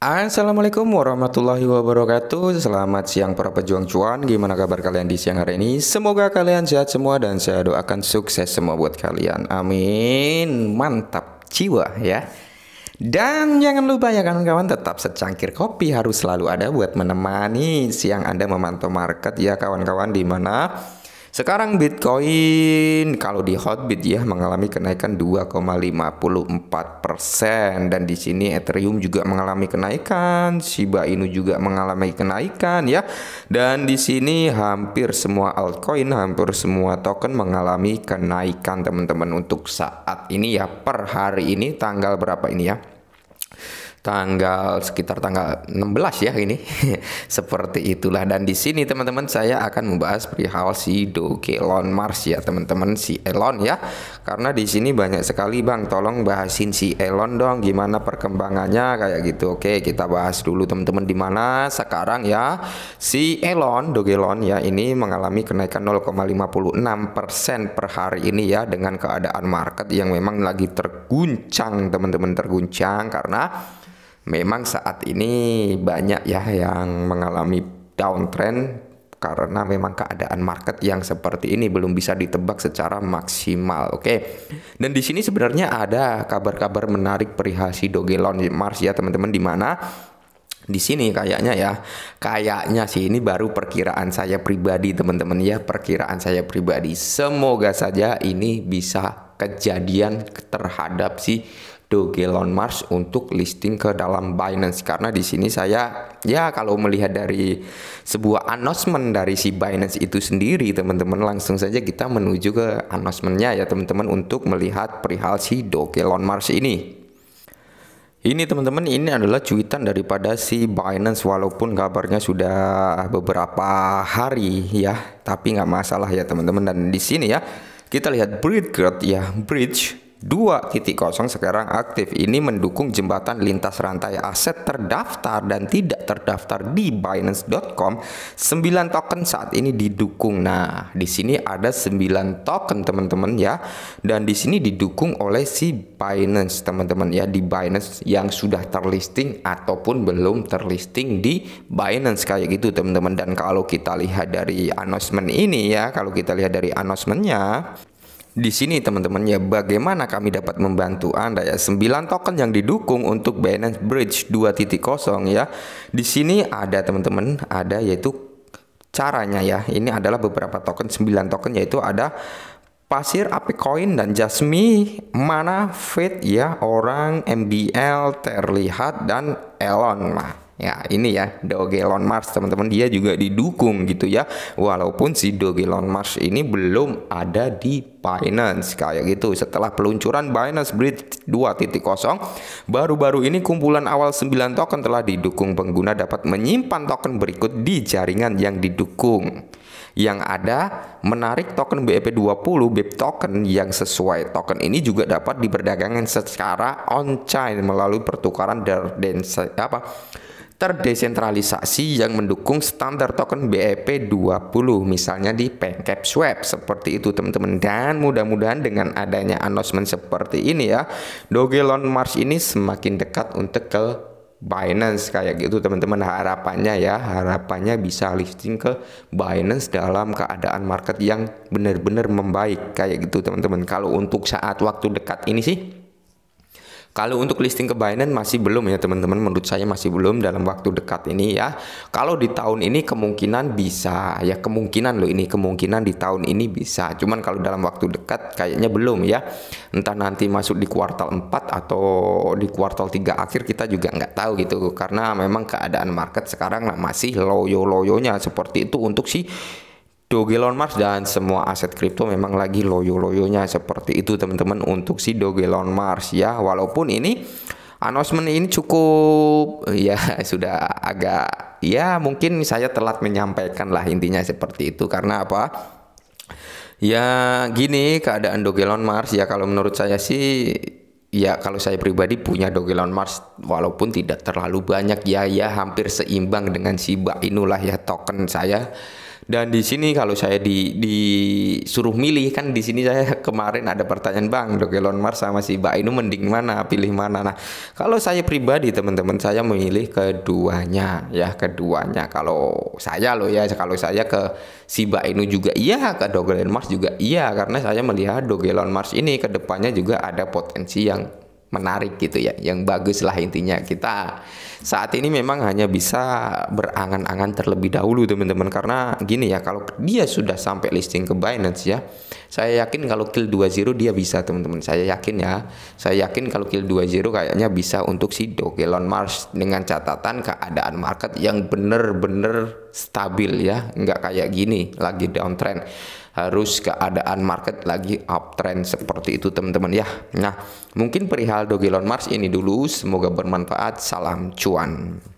Assalamualaikum warahmatullahi wabarakatuh. Selamat siang para pejuang cuan. Gimana kabar kalian di siang hari ini? Semoga kalian sehat semua dan saya doakan sukses semua buat kalian. Amin. Mantap jiwa ya. Dan jangan lupa ya kawan-kawan, tetap secangkir kopi harus selalu ada buat menemani siang Anda memantau market ya kawan-kawan, dimana sekarang Bitcoin kalau di Hotbit ya mengalami kenaikan 2,54% dan di sini Ethereum juga mengalami kenaikan, Shiba Inu juga mengalami kenaikan ya. Dan di sini hampir semua altcoin, hampir semua token mengalami kenaikan teman-teman untuk saat ini ya, per hari ini tanggal berapa ini ya? Sekitar tanggal 16 ya ini. Seperti itulah. Dan di sini teman-teman saya akan membahas perihal si Dogelon Mars ya teman-teman, si Elon ya. Karena di sini banyak sekali, Bang tolong bahasin si Elon dong, gimana perkembangannya kayak gitu. Oke, kita bahas dulu teman-teman di mana sekarang ya si Elon Dogelon ya ini mengalami kenaikan 0,56% per hari ini ya, dengan keadaan market yang memang lagi terguncang teman-teman, terguncang karena memang saat ini banyak ya yang mengalami downtrend karena memang keadaan market yang seperti ini belum bisa ditebak secara maksimal. Oke. Dan di sini sebenarnya ada kabar-kabar menarik perihal si Dogelon Mars ya teman-teman, di mana di sini kayaknya ya, kayaknya sih ini baru perkiraan saya pribadi teman-teman ya, perkiraan saya pribadi. Semoga saja ini bisa kejadian terhadap si Dogelon Mars untuk listing ke dalam Binance, karena di sini saya ya kalau melihat dari sebuah announcement dari si Binance itu sendiri teman-teman, langsung saja kita menuju ke announcementnya ya teman-teman untuk melihat perihal si Dogelon Mars ini. Ini teman-teman, ini adalah cuitan daripada si Binance, walaupun kabarnya sudah beberapa hari ya, tapi nggak masalah ya teman-teman. Dan di sini ya kita lihat bridge ya, bridge 2.0 sekarang aktif. Ini mendukung jembatan lintas rantai aset terdaftar dan tidak terdaftar di Binance.com. 9 token saat ini didukung. Nah, di sini ada 9 token teman-teman ya. Dan di sini didukung oleh si Binance teman-teman ya, di Binance yang sudah terlisting ataupun belum terlisting di Binance kayak gitu teman-teman. Dan kalau kita lihat dari announcement ini ya, kalau kita lihat dari announcementnya di sini teman-teman ya, bagaimana kami dapat membantu Anda ya. 9 token yang didukung untuk Binance Bridge 2.0 ya. Di sini ada teman-teman, ada yaitu caranya ya. Ini adalah beberapa token, 9 token yaitu ada Pasir, ApeCoin, dan Jasmi, Mana, Fit ya, Orang, MBL, Terlihat, dan Elon Mars. Ya ini ya Dogelon Mars teman-teman, dia juga didukung gitu ya, walaupun si Dogelon Mars ini belum ada di Binance kayak gitu. Setelah peluncuran Binance Bridge 2.0 baru-baru ini, kumpulan awal 9 token telah didukung. Pengguna dapat menyimpan token berikut di jaringan yang didukung. Yang ada menarik token BEP20 BEP token yang sesuai. Token ini juga dapat diperdagangkan secara on-chain melalui pertukaran terdesentralisasi yang mendukung standar token BEP20, misalnya di PancakeSwap seperti itu teman-teman. Dan mudah-mudahan dengan adanya announcement seperti ini ya, Dogelon Mars ini semakin dekat untuk ke Binance kayak gitu teman-teman. Harapannya ya, harapannya bisa listing ke Binance dalam keadaan market yang benar-benar membaik kayak gitu teman-teman. Kalau untuk saat waktu dekat ini sih, kalau untuk listing ke Binance masih belum ya teman-teman, menurut saya masih belum dalam waktu dekat ini ya. Kalau di tahun ini kemungkinan bisa ya, kemungkinan loh ini, kemungkinan di tahun ini bisa. Cuman kalau dalam waktu dekat kayaknya belum ya. Entah nanti masuk di kuartal 4 atau di kuartal 3 akhir kita juga nggak tahu gitu. Karena memang keadaan market sekarang masih loyo-loyonya seperti itu untuk si Dogelon Mars, dan semua aset kripto memang lagi loyo-loyonya seperti itu teman-teman untuk si Dogelon Mars ya. Walaupun ini announcement ini cukup ya sudah agak ya, mungkin saya telat menyampaikan lah, intinya seperti itu. Karena apa? Ya gini keadaan Dogelon Mars ya, kalau menurut saya sih ya, kalau saya pribadi punya Dogelon Mars walaupun tidak terlalu banyak ya, hampir seimbang dengan Shiba Inu lah ya token saya Dan di sini kalau saya disuruh milih, kan di sini saya kemarin ada pertanyaan, Bang, Dogelon Mars sama Shiba Inu mending mana, pilih mana? Nah, kalau saya pribadi teman-teman, saya memilih keduanya ya, keduanya. Kalau saya loh ya, kalau saya ke Shiba Inu juga iya, ke Dogelon Mars juga iya, karena saya melihat Dogelon Mars ini kedepannya juga ada potensi yang menarik gitu ya, yang bagus lah intinya. Kita saat ini memang hanya bisa berangan-angan terlebih dahulu teman-teman, karena gini ya, kalau dia sudah sampai listing ke Binance ya, saya yakin kalau kill 20 dia bisa teman-teman, saya yakin ya, saya yakin kalau kill 20 kayaknya bisa untuk si Dogelon Mars, dengan catatan keadaan market yang bener-bener stabil ya, nggak kayak gini lagi downtrend, harus keadaan market lagi uptrend seperti itu teman-teman ya. Nah, mungkin perihal Dogelon Mars ini dulu, semoga bermanfaat. Salam cuan.